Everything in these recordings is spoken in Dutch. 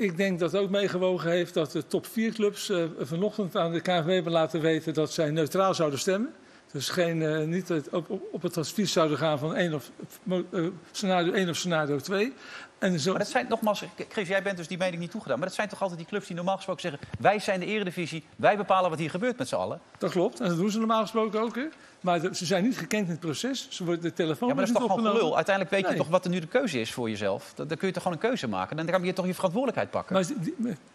Ik denk dat het ook meegewogen heeft dat de top 4 clubs vanochtend aan de KNVB hebben laten weten dat zij neutraal zouden stemmen. Dus geen, niet op het advies zouden gaan van scenario 1 of scenario 2. En zo... Maar dat zijn, nogmaals, Chris, jij bent dus die mening niet toegedaan. Maar dat zijn toch altijd die clubs die normaal gesproken zeggen... wij zijn de Eredivisie, wij bepalen wat hier gebeurt met z'n allen. Dat klopt, en dat doen ze normaal gesproken ook. Hè? Maar ze zijn niet gekend in het proces. Ze worden de telefoon ja, maar dat is toch gewoon gelul. Uiteindelijk weet je toch wat er nu de keuze is voor jezelf. Dan kun je toch gewoon een keuze maken. Dan kan je toch je verantwoordelijkheid pakken. Maar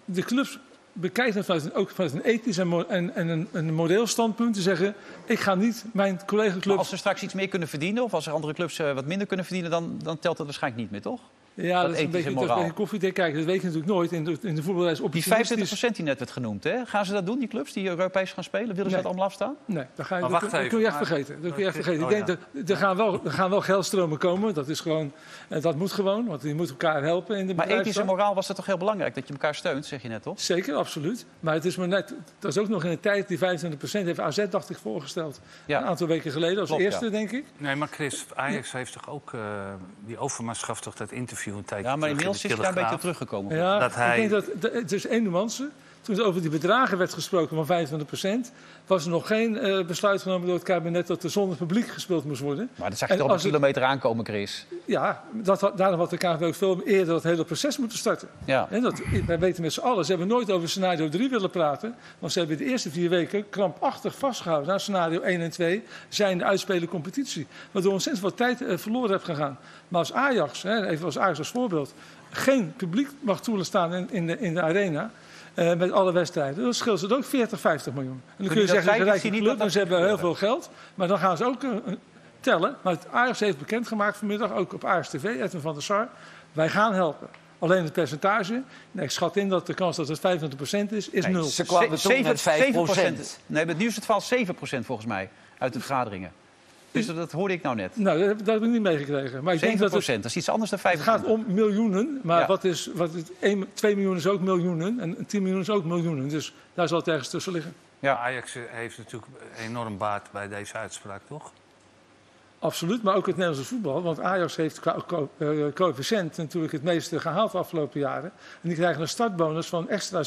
de clubs... bekijkt het ook vanuit een ethisch en een moreel standpunt te zeggen... ik ga niet mijn collega-club... Als ze straks iets meer kunnen verdienen... of als er andere clubs wat minder kunnen verdienen... dan telt dat waarschijnlijk niet meer, toch? Ja, dat is een beetje terug bij een koffiedik kijken. Dat weet je natuurlijk nooit. In de voetbalreis op die 25% die net werd genoemd, hè? Gaan ze dat doen, die clubs die Europees gaan spelen? Willen ze dat allemaal afstaan? Nee, dat kun je echt vergeten. Ik denk dat er gaan wel geldstromen komen. Dat is gewoon, dat moet gewoon, want je moet elkaar helpen in de bedrijfsstand. Maar ethisch en moraal was dat toch heel belangrijk, dat je elkaar steunt, zeg je net, toch? Zeker, absoluut. Maar het is maar net, dat is ook nog in de tijd, die 25% heeft AZ, dacht ik, voorgesteld. Ja. Een aantal weken geleden, als eerste, denk ik. Nee, maar Chris, Ajax heeft toch ook die overmaatschap toch dat interview... Ja, maar inmiddels is hij daar een beetje op teruggekomen. Ja, dat hij... Ik denk dat het is één nuance. Toen er over die bedragen werd gesproken van 25%... was er nog geen besluit genomen door het kabinet... dat er zonder publiek gespeeld moest worden. Maar dat zag je toch op een kilometer aankomen, Chris? Ja, daarom had de KNVB ook veel eerder dat hele proces moeten starten. Ja. Wij weten met z'n allen, ze hebben nooit over scenario 3 willen praten... want ze hebben de eerste 4 weken krampachtig vastgehouden... aan scenario 1 en 2 zijn de uitspelen competitie. Waardoor ontzettend veel tijd verloren heeft gegaan. Maar als Ajax, even als Ajax als voorbeeld... geen publiek mag toelaten in de arena... met alle wedstrijden. Dat scheelt ze ook 40, 50 miljoen. En dan kun je zeggen, ze rijke club, en ze hebben heel veel geld. Maar dan gaan ze ook tellen. Maar het Ajax heeft bekendgemaakt vanmiddag, ook op Ajax TV, Edwin van der Sar. Wij gaan helpen. Alleen het percentage. Nee, ik schat in dat de kans dat het 25% is 0. Ze kwamen toen met 5%. Nee, maar nu is het valt 7% volgens mij uit de vergaderingen. Dus dat hoorde ik nou net. Nou, dat heb ik niet meegekregen. 7%, dat is iets anders dan 5%. Het gaat om miljoenen, maar ja. 2 miljoen is ook miljoenen en 10 miljoen is ook miljoenen. Dus daar zal het ergens tussen liggen. Ja. Ajax heeft natuurlijk enorm baat bij deze uitspraak, toch? Absoluut, maar ook het Nederlandse voetbal. Want Ajax heeft qua coëfficiënt natuurlijk het meeste gehaald de afgelopen jaren. En die krijgen een startbonus van extra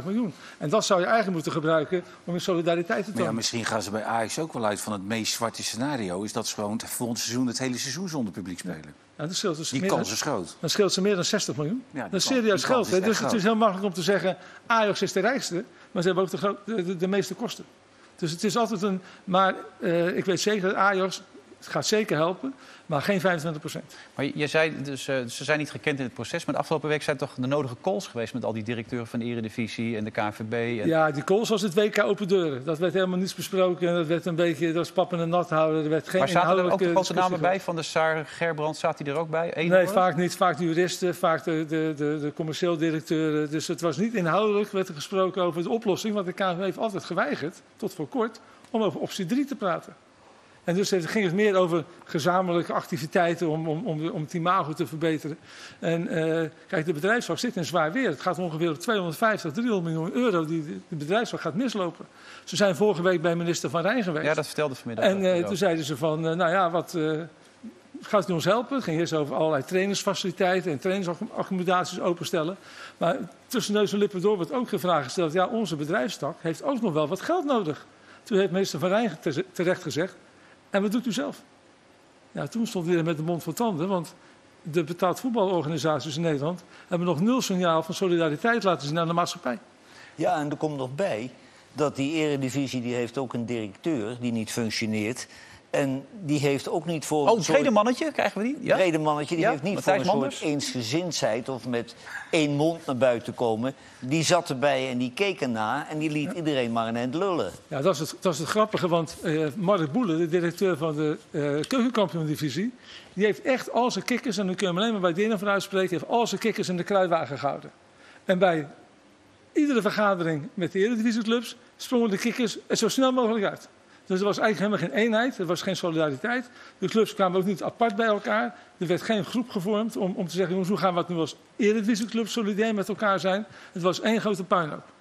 16,5 miljoen. En dat zou je eigenlijk moeten gebruiken om in solidariteit te tonen. Ja, misschien gaan ze bij Ajax ook wel uit van het meest zwarte scenario. Is dat ze gewoon volgend seizoen het hele seizoen zonder publiek spelen. Ja, die kans is groot. Dan scheelt ze meer dan 60 miljoen. Ja, dat is serieus geld. Dus het is heel makkelijk om te zeggen, Ajax is de rijkste. Maar ze hebben ook de meeste kosten. Dus het is altijd een... Maar ik weet zeker dat Ajax... Het gaat zeker helpen, maar geen 25%. Maar je zei dus, ze zijn niet gekend in het proces. Maar de afgelopen week zijn toch de nodige calls geweest... met al die directeuren van de Eredivisie en de KNVB. En... Ja, die calls was het WK Open Deuren. Dat werd helemaal niets besproken. En dat werd een beetje, dat was pap in de nat houden. Er werd geen inhoudelijke discussie. Maar zaten er ook de namen bij? Van der Sar, Gerbrand, zat hij er ook bij? Nee, vaak niet. Vaak de juristen, vaak de commercieel directeuren. Dus het was niet inhoudelijk. Werd er gesproken over de oplossing. Want de KNVB heeft altijd geweigerd, tot voor kort... om over optie 3 te praten. En dus ging het meer over gezamenlijke activiteiten om het imago te verbeteren. En kijk, de bedrijfszak zit in zwaar weer. Het gaat ongeveer op 250, 300 miljoen euro die de bedrijfszak gaat mislopen. Ze zijn vorige week bij minister Van Rijn geweest. Ja, dat vertelde vanmiddag. En toen zeiden ze van, gaat u ons helpen? Het ging eerst over allerlei trainersfaciliteiten en trainersaccommodaties openstellen. Maar tussen neus en lippen door wordt ook gevraagd gesteld... ja, onze bedrijfszak heeft ook nog wel wat geld nodig. Toen heeft minister Van Rijn terecht gezegd... En wat doet u zelf? Ja, toen stond hij met de mond vol tanden, want de betaald voetbalorganisaties in Nederland... hebben nog 0 signaal van solidariteit laten zien aan de maatschappij. Ja, en er komt nog bij dat die Eredivisie die heeft ook een directeur die niet functioneert... en die heeft ook niet voor... Oh, redemannetje krijgen we die? Ja? Redemannetje, die heeft niet Matthijs voor een Manders. Soort eensgezindheid... of met één mond naar buiten komen. Die zat erbij en die keek erna... en die liet iedereen maar een eind lullen. Ja, dat is het grappige, want Mark Boele, de directeur van de Keuken Kampioen Divisie... die heeft echt al zijn kikkers, en dan kun je hem alleen maar bij Dina van uitspreken... heeft al zijn kikkers in de kruiwagen gehouden. En bij iedere vergadering met de Eredivisieclubs... sprongen de kikkers zo snel mogelijk uit. Dus er was eigenlijk helemaal geen eenheid, er was geen solidariteit. De clubs kwamen ook niet apart bij elkaar. Er werd geen groep gevormd om te zeggen... hoe gaan we het nu als Eredivisieclub solidair met elkaar zijn. Het was één grote puinhoop.